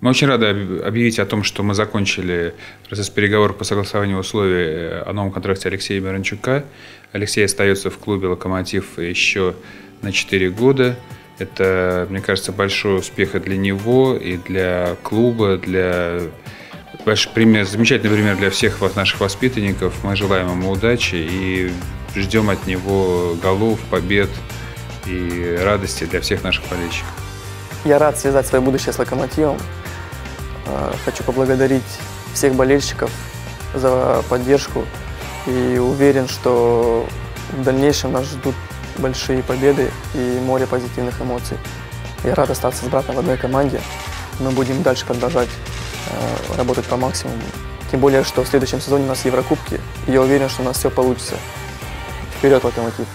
Мы очень рады объявить о том, что мы закончили процесс переговоров по согласованию условий о новом контракте Алексея Миранчука. Алексей остается в клубе «Локомотив» еще на 4 года. Это, мне кажется, большой успех и для него, и для клуба, замечательный пример для всех наших воспитанников. Мы желаем ему удачи и ждем от него голов, побед и радости для всех наших болельщиков. Я рад связать свое будущее с «Локомотивом». Хочу поблагодарить всех болельщиков за поддержку и уверен, что в дальнейшем нас ждут большие победы и море позитивных эмоций. Я рад остаться с братом в одной команде. Мы будем дальше продолжать работать по максимуму. Тем более, что в следующем сезоне у нас Еврокубки, и я уверен, что у нас все получится. Вперед, «Локомотив».